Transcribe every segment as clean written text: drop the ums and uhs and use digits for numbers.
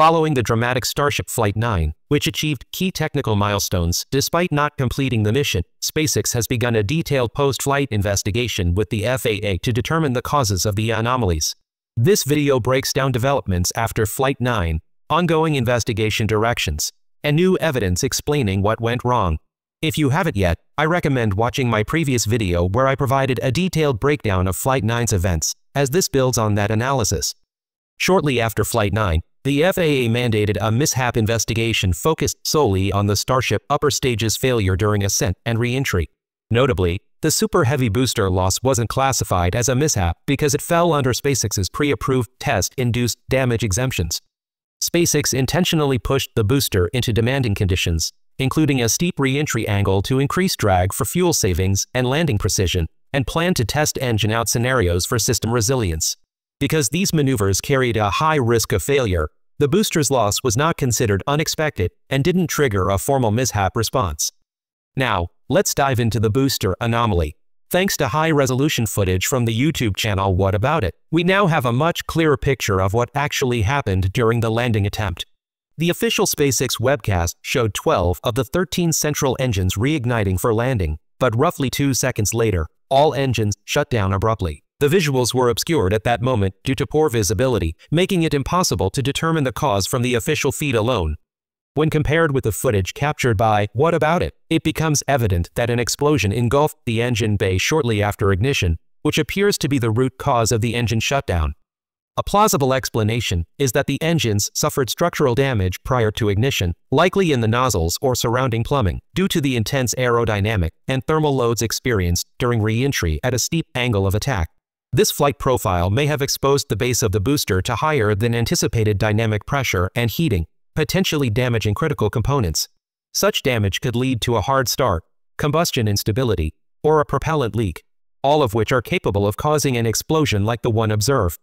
following the dramatic Starship Flight 9, which achieved key technical milestones. Despite not completing the mission, SpaceX has begun a detailed post-flight investigation with the FAA to determine the causes of the anomalies. This video breaks down developments after Flight 9, ongoing investigation directions, and new evidence explaining what went wrong. If you haven't yet, I recommend watching my previous video where I provided a detailed breakdown of Flight 9's events, as this builds on that analysis. Shortly after Flight 9, the FAA mandated a mishap investigation focused solely on the Starship upper stage's failure during ascent and re-entry. Notably, the Super Heavy booster loss wasn't classified as a mishap because it fell under SpaceX's pre-approved test-induced damage exemptions. SpaceX intentionally pushed the booster into demanding conditions, including a steep re-entry angle to increase drag for fuel savings and landing precision, and planned to test engine-out scenarios for system resilience. Because these maneuvers carried a high risk of failure, the booster's loss was not considered unexpected and didn't trigger a formal mishap response. Now, let's dive into the booster anomaly. Thanks to high-resolution footage from the YouTube channel What About It, we now have a much clearer picture of what actually happened during the landing attempt. The official SpaceX webcast showed 12 of the 13 central engines reigniting for landing, but roughly 2 seconds later, all engines shut down abruptly. The visuals were obscured at that moment due to poor visibility, making it impossible to determine the cause from the official feed alone. When compared with the footage captured by What About It, it becomes evident that an explosion engulfed the engine bay shortly after ignition, which appears to be the root cause of the engine shutdown. A plausible explanation is that the engines suffered structural damage prior to ignition, likely in the nozzles or surrounding plumbing, due to the intense aerodynamic and thermal loads experienced during re-entry at a steep angle of attack. This flight profile may have exposed the base of the booster to higher than anticipated dynamic pressure and heating, potentially damaging critical components. Such damage could lead to a hard start, combustion instability, or a propellant leak, all of which are capable of causing an explosion like the one observed.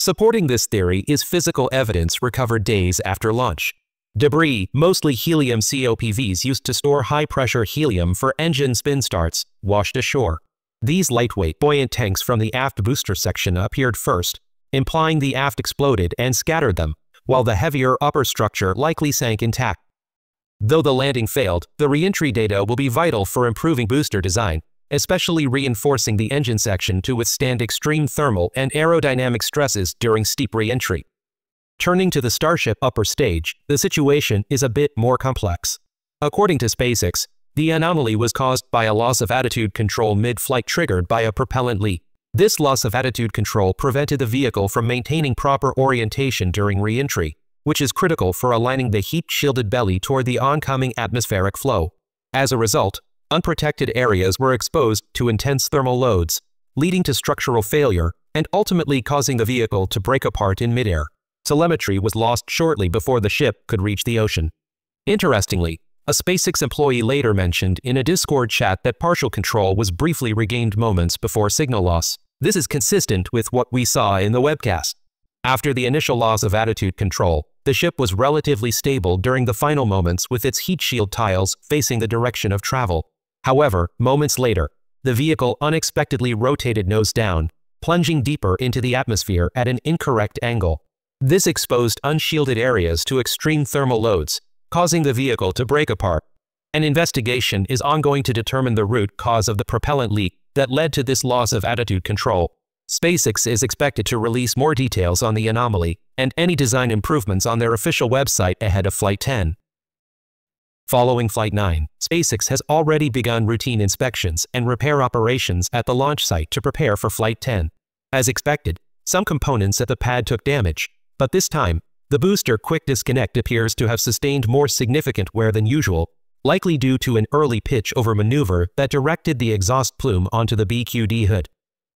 Supporting this theory is physical evidence recovered days after launch. Debris, mostly helium COPVs used to store high-pressure helium for engine spin starts, washed ashore. These lightweight, buoyant tanks from the aft booster section appeared first, implying the aft exploded and scattered them, while the heavier upper structure likely sank intact. Though the landing failed, the re-entry data will be vital for improving booster design, especially reinforcing the engine section to withstand extreme thermal and aerodynamic stresses during steep re-entry. Turning to the Starship upper stage, the situation is a bit more complex. According to SpaceX, the anomaly was caused by a loss of attitude control mid-flight triggered by a propellant leak. This loss of attitude control prevented the vehicle from maintaining proper orientation during re-entry, which is critical for aligning the heat-shielded belly toward the oncoming atmospheric flow. As a result, unprotected areas were exposed to intense thermal loads, leading to structural failure and ultimately causing the vehicle to break apart in midair. Telemetry was lost shortly before the ship could reach the ocean. Interestingly, a SpaceX employee later mentioned in a Discord chat that partial control was briefly regained moments before signal loss. This is consistent with what we saw in the webcast. After the initial loss of attitude control, the ship was relatively stable during the final moments with its heat shield tiles facing the direction of travel. However, moments later, the vehicle unexpectedly rotated nose down, plunging deeper into the atmosphere at an incorrect angle. This exposed unshielded areas to extreme thermal loads, causing the vehicle to break apart. An investigation is ongoing to determine the root cause of the propellant leak that led to this loss of attitude control. SpaceX is expected to release more details on the anomaly and any design improvements on their official website ahead of Flight 10. Following Flight 9, SpaceX has already begun routine inspections and repair operations at the launch site to prepare for Flight 10. As expected, some components at the pad took damage, but this time, the booster quick disconnect appears to have sustained more significant wear than usual, likely due to an early pitch-over maneuver that directed the exhaust plume onto the BQD hood.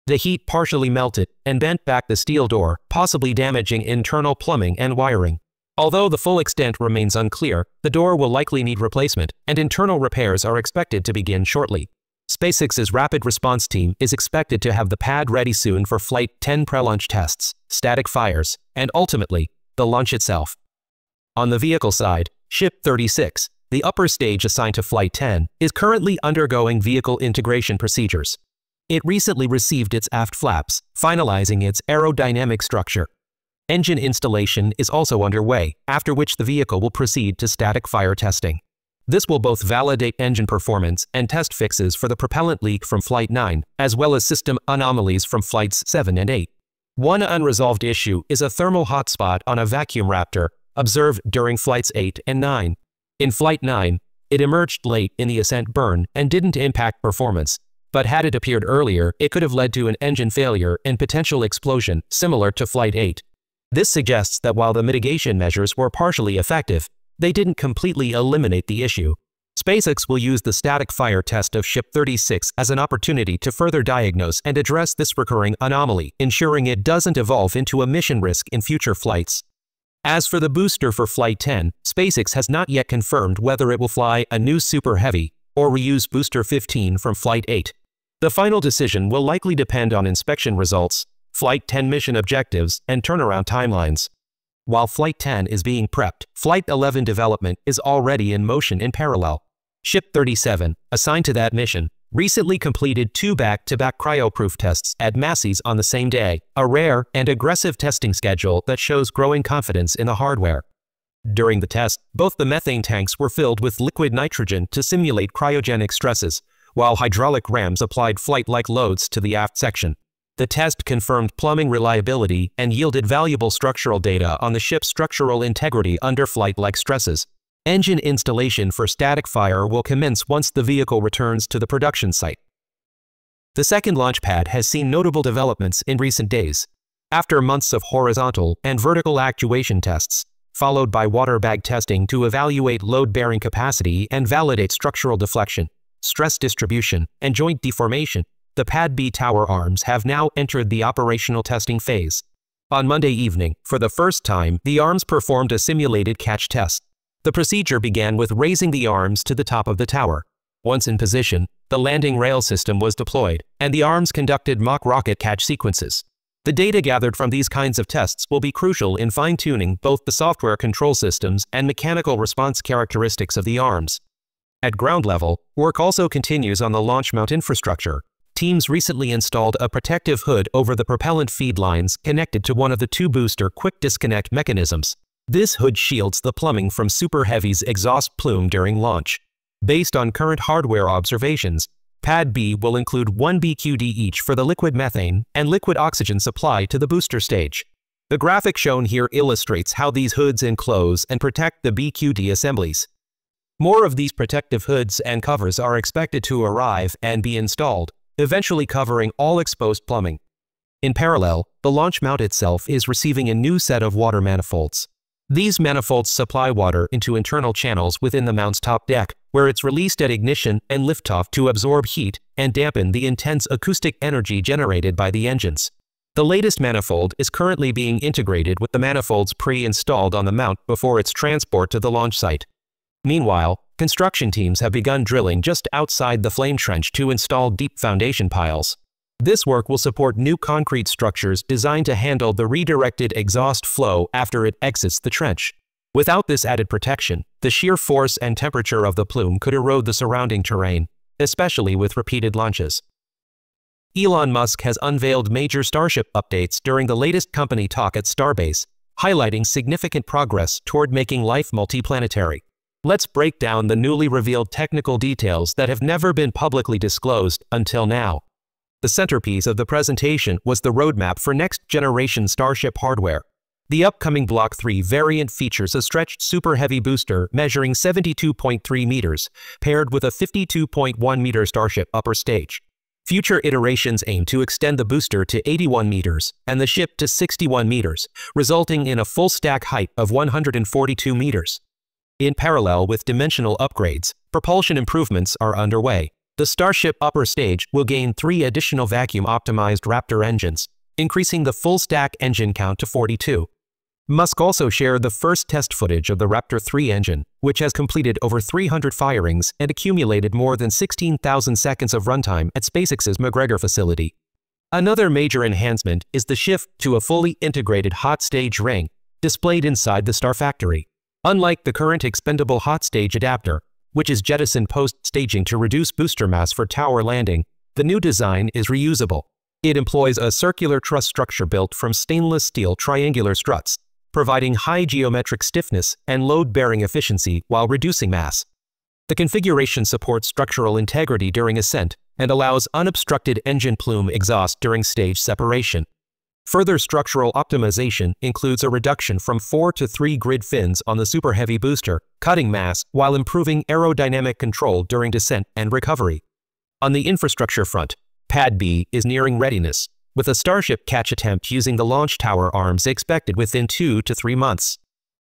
The heat partially melted and bent back the steel door, possibly damaging internal plumbing and wiring. Although the full extent remains unclear, the door will likely need replacement, and internal repairs are expected to begin shortly. SpaceX's rapid response team is expected to have the pad ready soon for Flight 10 pre-launch tests, static fires, and ultimately, the launch itself. On the vehicle side, Ship 36, the upper stage assigned to Flight 10, is currently undergoing vehicle integration procedures. It recently received its aft flaps, finalizing its aerodynamic structure. Engine installation is also underway, after which the vehicle will proceed to static fire testing. This will both validate engine performance and test fixes for the propellant leak from Flight 9, as well as system anomalies from Flights 7 and 8. One unresolved issue is a thermal hotspot on a vacuum Raptor, observed during Flights 8 and 9. In Flight 9, it emerged late in the ascent burn and didn't impact performance, but had it appeared earlier, it could have led to an engine failure and potential explosion similar to Flight 8. This suggests that while the mitigation measures were partially effective, they didn't completely eliminate the issue. SpaceX will use the static fire test of Ship 36 as an opportunity to further diagnose and address this recurring anomaly, ensuring it doesn't evolve into a mission risk in future flights. As for the booster for Flight 10, SpaceX has not yet confirmed whether it will fly a new Super Heavy or reuse Booster 15 from Flight 8. The final decision will likely depend on inspection results, Flight 10 mission objectives, and turnaround timelines. While Flight 10 is being prepped, Flight 11 development is already in motion in parallel. Ship 37, assigned to that mission, recently completed 2 back-to-back cryoproof tests at Massey's on the same day, a rare and aggressive testing schedule that shows growing confidence in the hardware. During the test, both the methane tanks were filled with liquid nitrogen to simulate cryogenic stresses, while hydraulic rams applied flight-like loads to the aft section. The test confirmed plumbing reliability and yielded valuable structural data on the ship's structural integrity under flight-like stresses. Engine installation for static fire will commence once the vehicle returns to the production site. The second launch pad has seen notable developments in recent days. After months of horizontal and vertical actuation tests, followed by water bag testing to evaluate load-bearing capacity and validate structural deflection, stress distribution, and joint deformation, the Pad B tower arms have now entered the operational testing phase. On Monday evening, for the first time, the arms performed a simulated catch test. The procedure began with raising the arms to the top of the tower. Once in position, the landing rail system was deployed, and the arms conducted mock rocket catch sequences. The data gathered from these kinds of tests will be crucial in fine-tuning both the software control systems and mechanical response characteristics of the arms. At ground level, work also continues on the launch mount infrastructure. Teams recently installed a protective hood over the propellant feed lines connected to one of the 2 booster quick disconnect mechanisms. This hood shields the plumbing from Super Heavy's exhaust plume during launch. Based on current hardware observations, Pad B will include 1 BQD each for the liquid methane and liquid oxygen supply to the booster stage. The graphic shown here illustrates how these hoods enclose and protect the BQD assemblies. More of these protective hoods and covers are expected to arrive and be installed, eventually covering all exposed plumbing. In parallel, the launch mount itself is receiving a new set of water manifolds. These manifolds supply water into internal channels within the mount's top deck, where it's released at ignition and liftoff to absorb heat and dampen the intense acoustic energy generated by the engines. The latest manifold is currently being integrated with the manifolds pre-installed on the mount before its transport to the launch site. Meanwhile, construction teams have begun drilling just outside the flame trench to install deep foundation piles. This work will support new concrete structures designed to handle the redirected exhaust flow after it exits the trench. Without this added protection, the sheer force and temperature of the plume could erode the surrounding terrain, especially with repeated launches. Elon Musk has unveiled major Starship updates during the latest company talk at Starbase, highlighting significant progress toward making life multiplanetary. Let's break down the newly revealed technical details that have never been publicly disclosed until now. The centerpiece of the presentation was the roadmap for next-generation Starship hardware. The upcoming Block 3 variant features a stretched Super Heavy booster measuring 72.3 meters, paired with a 52.1-meter Starship upper stage. Future iterations aim to extend the booster to 81 meters and the ship to 61 meters, resulting in a full stack height of 142 meters. In parallel with dimensional upgrades, propulsion improvements are underway. The Starship upper stage will gain 3 additional vacuum-optimized Raptor engines, increasing the full-stack engine count to 42. Musk also shared the first test footage of the Raptor 3 engine, which has completed over 300 firings and accumulated more than 16,000 seconds of runtime at SpaceX's McGregor facility. Another major enhancement is the shift to a fully integrated hot stage ring, displayed inside the Star Factory. Unlike the current expendable hot stage adapter, which is jettisoned post-staging to reduce booster mass for tower landing, the new design is reusable. It employs a circular truss structure built from stainless steel triangular struts, providing high geometric stiffness and load-bearing efficiency while reducing mass. The configuration supports structural integrity during ascent and allows unobstructed engine plume exhaust during stage separation. Further structural optimization includes a reduction from 4 to 3 grid fins on the Super Heavy booster, cutting mass while improving aerodynamic control during descent and recovery. On the infrastructure front, Pad B is nearing readiness, with a Starship catch attempt using the launch tower arms expected within 2 to 3 months.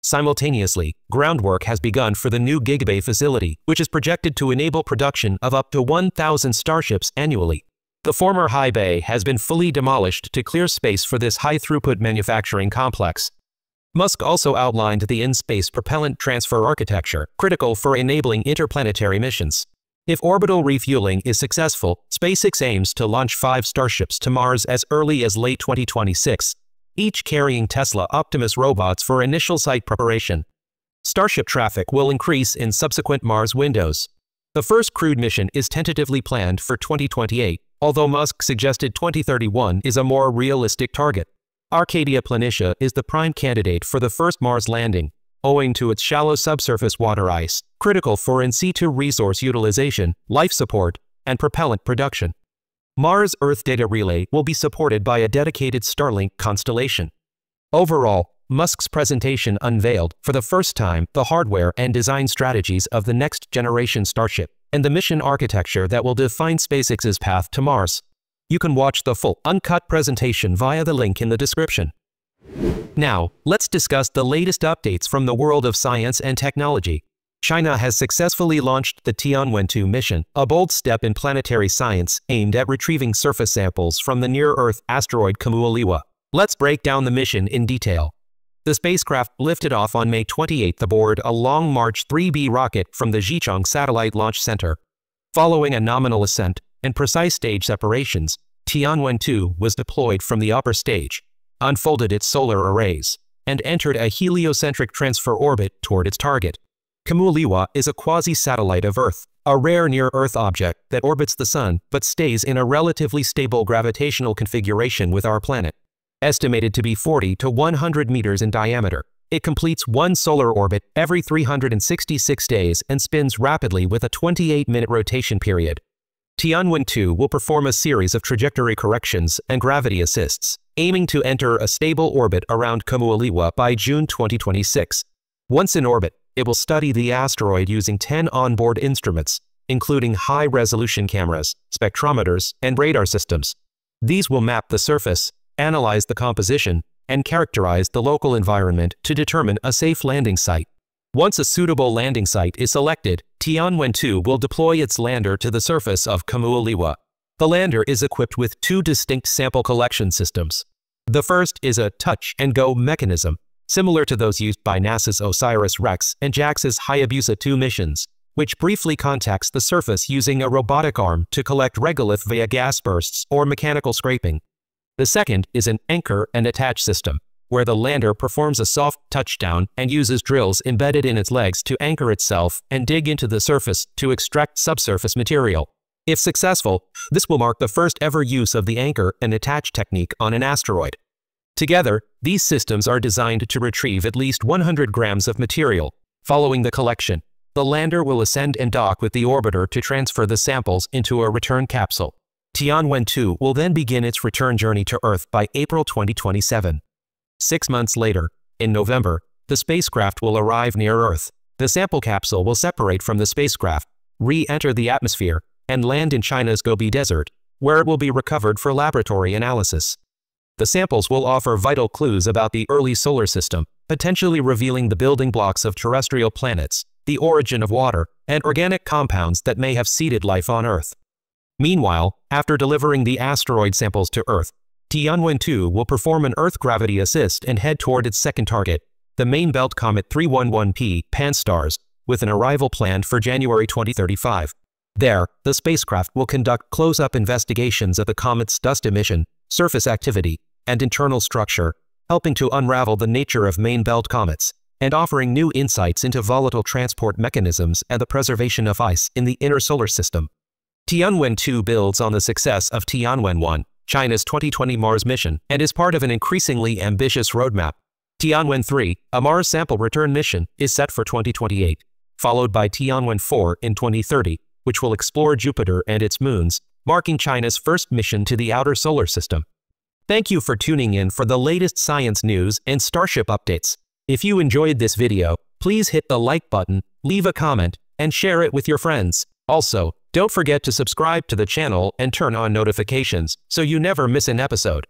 Simultaneously, groundwork has begun for the new Gigabay facility, which is projected to enable production of up to 1,000 Starships annually. The former high bay has been fully demolished to clear space for this high-throughput manufacturing complex. Musk also outlined the in-space propellant transfer architecture, critical for enabling interplanetary missions. If orbital refueling is successful, SpaceX aims to launch 5 Starships to Mars as early as late 2026, each carrying Tesla Optimus robots for initial site preparation. Starship traffic will increase in subsequent Mars windows. The first crewed mission is tentatively planned for 2028, although Musk suggested 2031 is a more realistic target. Arcadia Planitia is the prime candidate for the first Mars landing, owing to its shallow subsurface water ice, critical for in situ resource utilization, life support, and propellant production. Mars Earth Data Relay will be supported by a dedicated Starlink constellation. Overall, Musk's presentation unveiled, for the first time, the hardware and design strategies of the next-generation Starship, and the mission architecture that will define SpaceX's path to Mars. You can watch the full, uncut presentation via the link in the description. Now, let's discuss the latest updates from the world of science and technology. China has successfully launched the Tianwen-2 mission, a bold step in planetary science aimed at retrieving surface samples from the near-Earth asteroid Kamo'oalewa. Let's break down the mission in detail. The spacecraft lifted off on May 28 aboard a Long March 3B rocket from the Xichang Satellite Launch Center. Following a nominal ascent and precise stage separations, Tianwen-2 was deployed from the upper stage, unfolded its solar arrays, and entered a heliocentric transfer orbit toward its target. Kamo'oalewa is a quasi-satellite of Earth, a rare near-Earth object that orbits the Sun but stays in a relatively stable gravitational configuration with our planet. Estimated to be 40 to 100 meters in diameter, it completes one solar orbit every 366 days and spins rapidly with a 28-minute rotation period. Tianwen-2 will perform a series of trajectory corrections and gravity assists, aiming to enter a stable orbit around Kamo'oalewa by June 2026. Once in orbit, it will study the asteroid using 10 onboard instruments, including high-resolution cameras, spectrometers, and radar systems. These will map the surface, analyze the composition, and characterize the local environment to determine a safe landing site. Once a suitable landing site is selected, Tianwen-2 will deploy its lander to the surface of Kamo'oalewa. The lander is equipped with 2 distinct sample collection systems. The first is a touch-and-go mechanism, similar to those used by NASA's OSIRIS-REx and JAXA's Hayabusa 2 missions, which briefly contacts the surface using a robotic arm to collect regolith via gas bursts or mechanical scraping. The second is an anchor and attach system, where the lander performs a soft touchdown and uses drills embedded in its legs to anchor itself and dig into the surface to extract subsurface material. If successful, this will mark the first ever use of the anchor and attach technique on an asteroid. Together, these systems are designed to retrieve at least 100 grams of material. Following the collection, the lander will ascend and dock with the orbiter to transfer the samples into a return capsule. Tianwen-2 will then begin its return journey to Earth by April 2027. 6 months later, in November, the spacecraft will arrive near Earth. The sample capsule will separate from the spacecraft, re-enter the atmosphere, and land in China's Gobi Desert, where it will be recovered for laboratory analysis. The samples will offer vital clues about the early solar system, potentially revealing the building blocks of terrestrial planets, the origin of water, and organic compounds that may have seeded life on Earth. Meanwhile, after delivering the asteroid samples to Earth, Tianwen-2 will perform an Earth gravity assist and head toward its second target, the main belt comet 311P Pan-STARRS, with an arrival planned for January 2035. There, the spacecraft will conduct close-up investigations of the comet's dust emission, surface activity, and internal structure, helping to unravel the nature of main belt comets, and offering new insights into volatile transport mechanisms and the preservation of ice in the inner solar system. Tianwen-2 builds on the success of Tianwen-1, China's 2020 Mars mission, and is part of an increasingly ambitious roadmap. Tianwen-3, a Mars sample return mission, is set for 2028, followed by Tianwen-4 in 2030, which will explore Jupiter and its moons, marking China's first mission to the outer solar system. Thank you for tuning in for the latest science news and Starship updates. If you enjoyed this video, please hit the like button, leave a comment, and share it with your friends. Also, don't forget to subscribe to the channel and turn on notifications so you never miss an episode.